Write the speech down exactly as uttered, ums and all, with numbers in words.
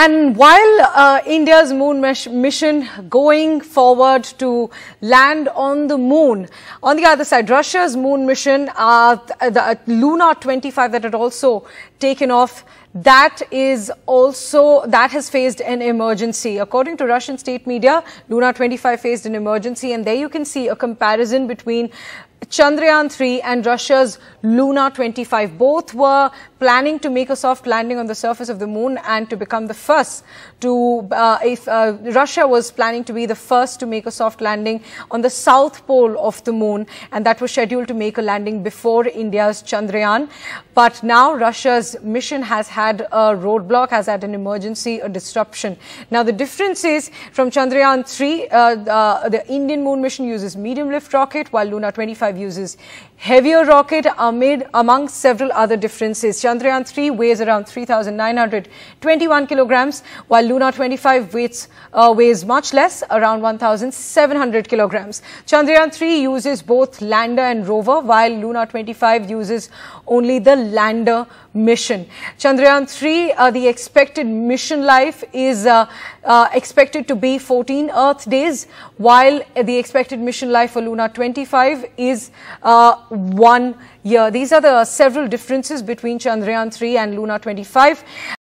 And while uh, India's moon mission going forward to land on the moon, on the other side, Russia's moon mission, uh, the uh, Luna twenty-five that had also taken off, that is also, that has faced an emergency. According to Russian state media, Luna twenty-five faced an emergency, and there you can see a comparison between Chandrayaan three and Russia's Luna twenty-five. Both were planning to make a soft landing on the surface of the moon and to become the first to, uh, if uh, Russia was planning to be the first to make a soft landing on the south pole of the moon, and that was scheduled to make a landing before India's Chandrayaan. But now Russia's mission has had a roadblock, has had an emergency, a disruption. Now the difference is, from Chandrayaan three, uh, uh, the Indian moon mission uses medium lift rocket, while Luna twenty-five uses heavier rocket, amid among several other differences. Chandrayaan three weighs around three thousand nine hundred twenty-one kilograms, while Luna twenty-five weighs, uh, weighs much less, around one thousand seven hundred kilograms. Chandrayaan three uses both lander and rover, while Luna twenty-five uses only the lander mission. Chandrayaan three, uh, the expected mission life is uh, uh, expected to be fourteen Earth days, while the expected mission life for Luna twenty-five is uh, one year. These are the several differences between Chandrayaan three and Luna twenty-five.